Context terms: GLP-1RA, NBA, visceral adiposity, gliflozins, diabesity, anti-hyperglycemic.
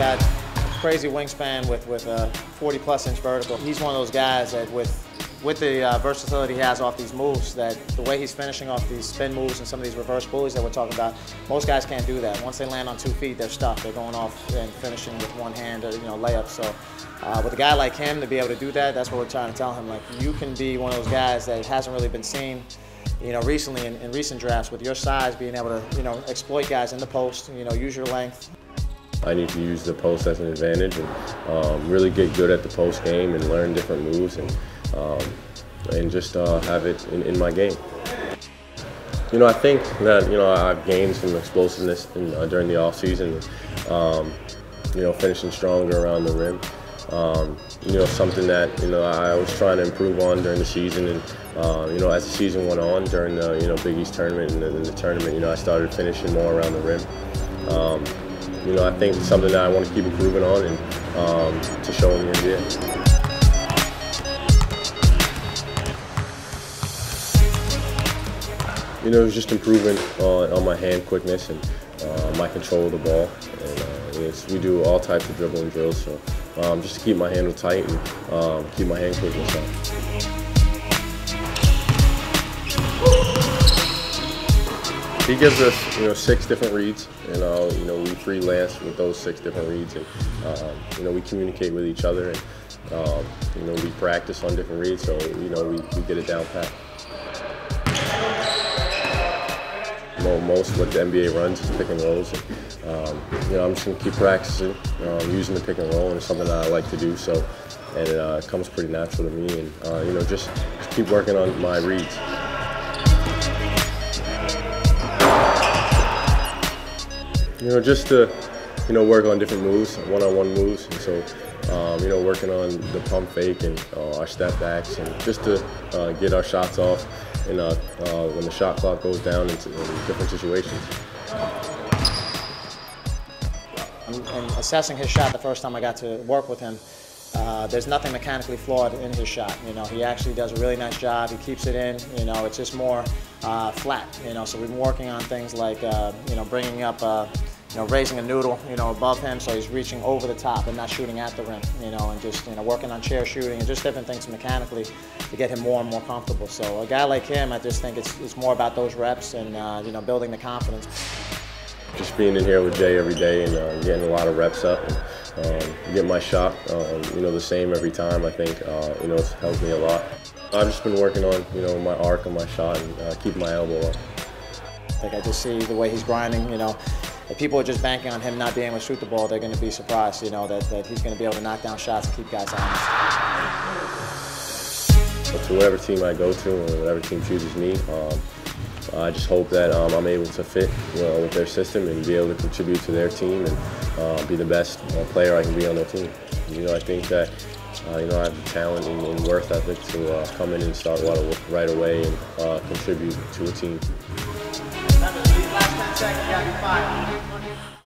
got crazy wingspan with a 40-plus inch vertical. He's one of those guys that with the versatility he has off these moves, that the way he's finishing off these spin moves and some of these reverse bullies that we're talking about, most guys can't do that. Once they land on 2 feet, they're stuck. They're going off and finishing with one hand or, you know, layup. So with a guy like him to be able to do that, that's what we're trying to tell him. Like, you can be one of those guys that hasn't really been seen, you know, recently in recent drafts, with your size being able to, you know, exploit guys in the post, you know, use your length. I need to use the post as an advantage and really get good at the post game and learn different moves and just have it in my game. You know, I think that, you know, I've gained some explosiveness during the offseason, you know, finishing stronger around the rim. You know, something that, you know, I was trying to improve on during the season, and you know, as the season went on during the, you know, Big East tournament and the tournament, you know, I started finishing more around the rim. You know, I think it's something that I want to keep improving on and to show in the NBA. You know, it was just improving on my hand quickness and my control of the ball. And, we do all types of dribbling drills, so just to keep my handle tight and keep my hand quickness up. He gives us, you know, 6 different reads, and you know, we freelance with those 6 different reads, and you know, we communicate with each other, and you know, we practice on different reads, so you know, we get it down pat. Most of what the NBA runs is pick and rolls. And, you know, I'm just gonna keep practicing using the pick and roll, and it's something that I like to do. So, and it comes pretty natural to me. And you know, just keep working on my reads. You know, just to, you know, work on different moves, one-on-one moves. And so, you know, working on the pump fake and our step backs, and just to get our shots off. And when the shot clock goes down into different situations. And assessing his shot the first time I got to work with him, there's nothing mechanically flawed in his shot. You know, he actually does a really nice job. He keeps it in. You know, it's just more flat. You know, so we've been working on things like you know, bringing up. You know, raising a noodle, you know, above him, so he's reaching over the top and not shooting at the rim, you know, and just, you know, working on chair shooting and just different things mechanically to get him more and more comfortable. So a guy like him, I just think it's more about those reps and, you know, building the confidence. Just being in here with Jay every day and getting a lot of reps up and getting my shot, you know, the same every time, I think, you know, it's helped me a lot. I've just been working on, you know, my arc and my shot and keep my elbow up. Like, I just see the way he's grinding, you know. If people are just banking on him not being able to shoot the ball, they're going to be surprised, you know, that he's going to be able to knock down shots and keep guys honest. To whatever team I go to and whatever team chooses me, I just hope that I'm able to fit, you know, with their system and be able to contribute to their team and be the best player I can be on their team. You know, I think that you know, I have the talent and worth ethic to come in and start right away and contribute to a team. Last 10 seconds, you gotta be 5.